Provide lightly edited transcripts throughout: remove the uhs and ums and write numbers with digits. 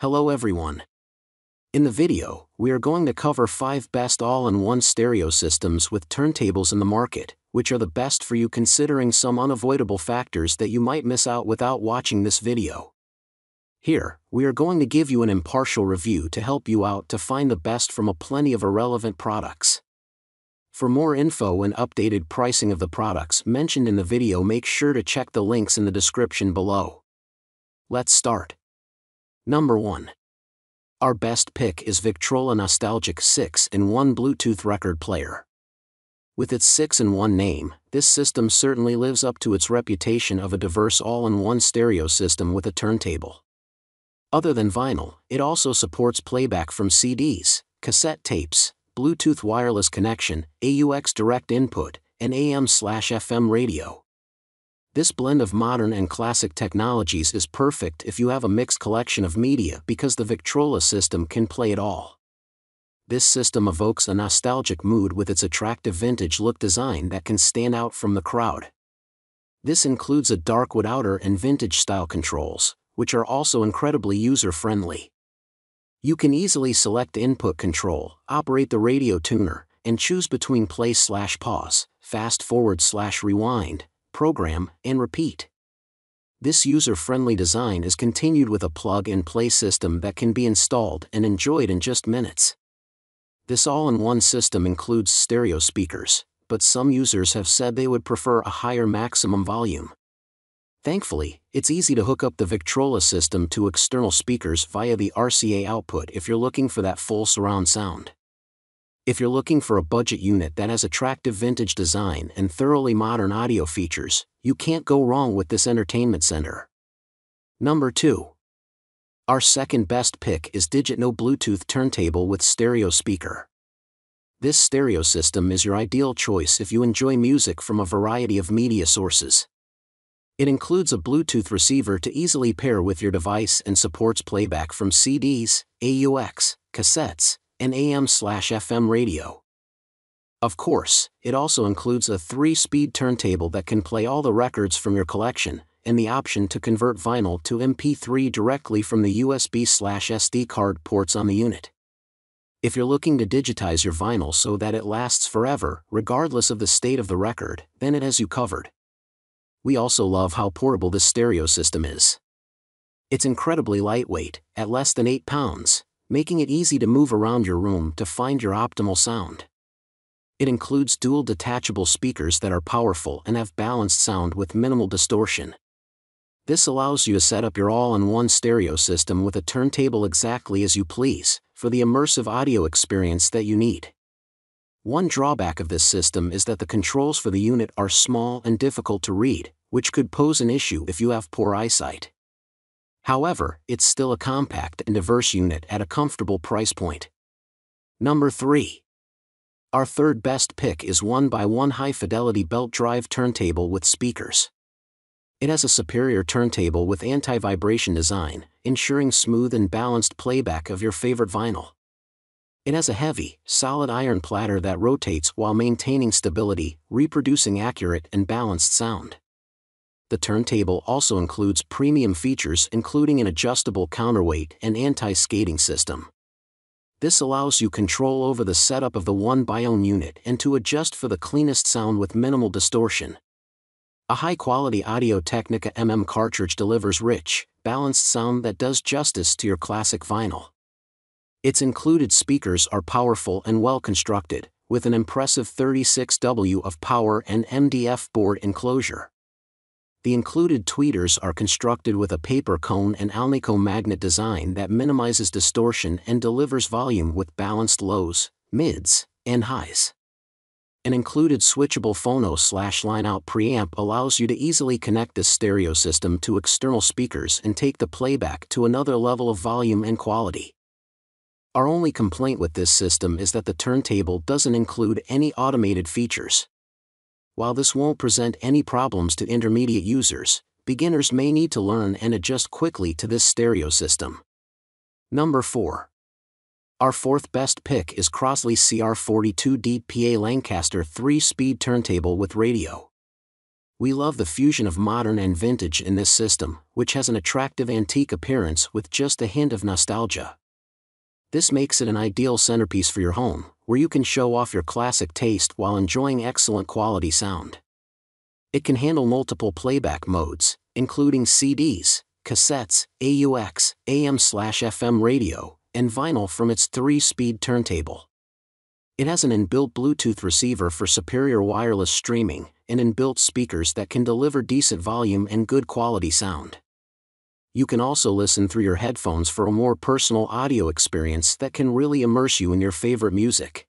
Hello everyone. In the video, we are going to cover 5 best all-in-one stereo systems with turntables in the market, which are the best for you considering some unavoidable factors that you might miss out without watching this video. Here, we are going to give you an impartial review to help you out to find the best from a plenty of irrelevant products. For more info and updated pricing of the products mentioned in the video, make sure to check the links in the description below. Let's start. Number 1. Our best pick is Victrola Nostalgic 6-in-1 Bluetooth record player. With its 6-in-1 name, this system certainly lives up to its reputation of a diverse all-in-one stereo system with a turntable. Other than vinyl, it also supports playback from CDs, cassette tapes, Bluetooth wireless connection, AUX direct input, and AM/FM radio. This blend of modern and classic technologies is perfect if you have a mixed collection of media because the Victrola system can play it all. This system evokes a nostalgic mood with its attractive vintage look design that can stand out from the crowd. This includes a darkwood outer and vintage style controls, which are also incredibly user-friendly. You can easily select input control, operate the radio tuner, and choose between play/pause, fast-forward/rewind, program, and repeat. This user-friendly design is continued with a plug-and-play system that can be installed and enjoyed in just minutes. This all-in-one system includes stereo speakers, but some users have said they would prefer a higher maximum volume. Thankfully, it's easy to hook up the Victrola system to external speakers via the RCA output if you're looking for that full surround sound. If you're looking for a budget unit that has attractive vintage design and thoroughly modern audio features, you can't go wrong with this entertainment center. Number 2. Our second best pick is DIGITNOW Bluetooth Turntable with Stereo Speaker. This stereo system is your ideal choice if you enjoy music from a variety of media sources. It includes a Bluetooth receiver to easily pair with your device and supports playback from CDs, AUX, cassettes, and AM/FM radio. Of course, it also includes a 3-speed turntable that can play all the records from your collection, and the option to convert vinyl to MP3 directly from the USB/SD card ports on the unit. If you're looking to digitize your vinyl so that it lasts forever, regardless of the state of the record, then it has you covered. We also love how portable this stereo system is. It's incredibly lightweight, at less than 8 pounds, making it easy to move around your room to find your optimal sound. It includes dual detachable speakers that are powerful and have balanced sound with minimal distortion. This allows you to set up your all-in-one stereo system with a turntable exactly as you please, for the immersive audio experience that you need. One drawback of this system is that the controls for the unit are small and difficult to read, which could pose an issue if you have poor eyesight. However, it's still a compact and diverse unit at a comfortable price point. Number 3. Our third best pick is 1 by ONE High Fidelity Belt Drive Turntable with Speakers. It has a superior turntable with anti-vibration design, ensuring smooth and balanced playback of your favorite vinyl. It has a heavy, solid iron platter that rotates while maintaining stability, reproducing accurate and balanced sound. The turntable also includes premium features including an adjustable counterweight and anti-skating system. This allows you control over the setup of the 1 by ONE unit and to adjust for the cleanest sound with minimal distortion. A high-quality Audio-Technica MM cartridge delivers rich, balanced sound that does justice to your classic vinyl. Its included speakers are powerful and well-constructed, with an impressive 36W of power and MDF board enclosure. The included tweeters are constructed with a paper cone and Alnico magnet design that minimizes distortion and delivers volume with balanced lows, mids, and highs. An included switchable phono/line-out preamp allows you to easily connect this stereo system to external speakers and take the playback to another level of volume and quality. Our only complaint with this system is that the turntable doesn't include any automated features. While this won't present any problems to intermediate users, beginners may need to learn and adjust quickly to this stereo system. Number 4. Our fourth best pick is Crosley CR42 DPA Lancaster 3-speed turntable with radio. We love the fusion of modern and vintage in this system, which has an attractive antique appearance with just a hint of nostalgia. This makes it an ideal centerpiece for your home, where you can show off your classic taste while enjoying excellent quality sound. It can handle multiple playback modes, including CDs, cassettes, AUX, AM/FM radio, and vinyl from its 3-speed turntable. It has an inbuilt Bluetooth receiver for superior wireless streaming, and inbuilt speakers that can deliver decent volume and good quality sound. You can also listen through your headphones for a more personal audio experience that can really immerse you in your favorite music.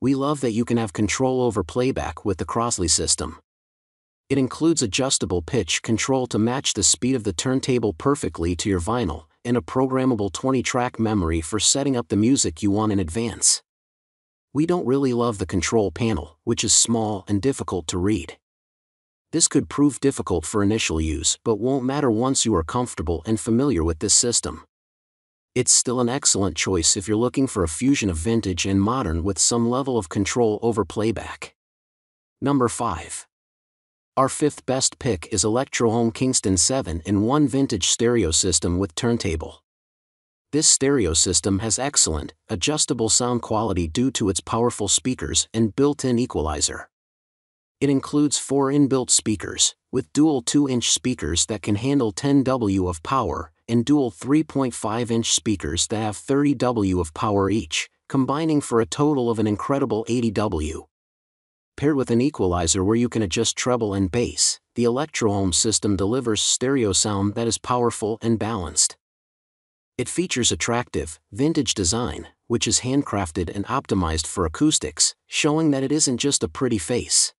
We love that you can have control over playback with the Crosley system. It includes adjustable pitch control to match the speed of the turntable perfectly to your vinyl, and a programmable 20-track memory for setting up the music you want in advance. We don't really love the control panel, which is small and difficult to read. This could prove difficult for initial use but won't matter once you are comfortable and familiar with this system. It's still an excellent choice if you're looking for a fusion of vintage and modern with some level of control over playback. Number 5. Our fifth best pick is Electrohome Kingston 7-in-1 Vintage Stereo System with Turntable. This stereo system has excellent, adjustable sound quality due to its powerful speakers and built-in equalizer. It includes 4 inbuilt speakers, with dual 2-inch speakers that can handle 10W of power, and dual 3.5-inch speakers that have 30W of power each, combining for a total of an incredible 80W. Paired with an equalizer where you can adjust treble and bass, the Electrohome system delivers stereo sound that is powerful and balanced. It features attractive, vintage design, which is handcrafted and optimized for acoustics, showing that it isn't just a pretty face.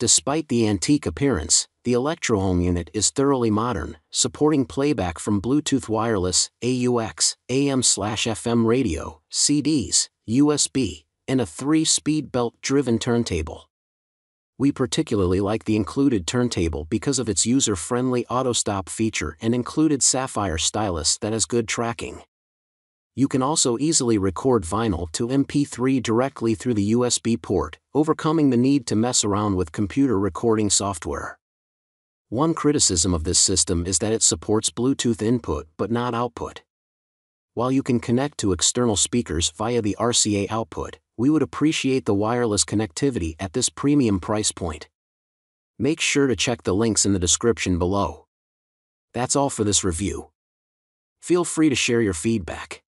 Despite the antique appearance, the Electrohome unit is thoroughly modern, supporting playback from Bluetooth wireless, AUX, AM/FM radio, CDs, USB, and a 3-speed belt-driven turntable. We particularly like the included turntable because of its user-friendly auto-stop feature and included sapphire stylus that has good tracking. You can also easily record vinyl to MP3 directly through the USB port, overcoming the need to mess around with computer recording software. One criticism of this system is that it supports Bluetooth input but not output. While you can connect to external speakers via the RCA output, we would appreciate the wireless connectivity at this premium price point. Make sure to check the links in the description below. That's all for this review. Feel free to share your feedback.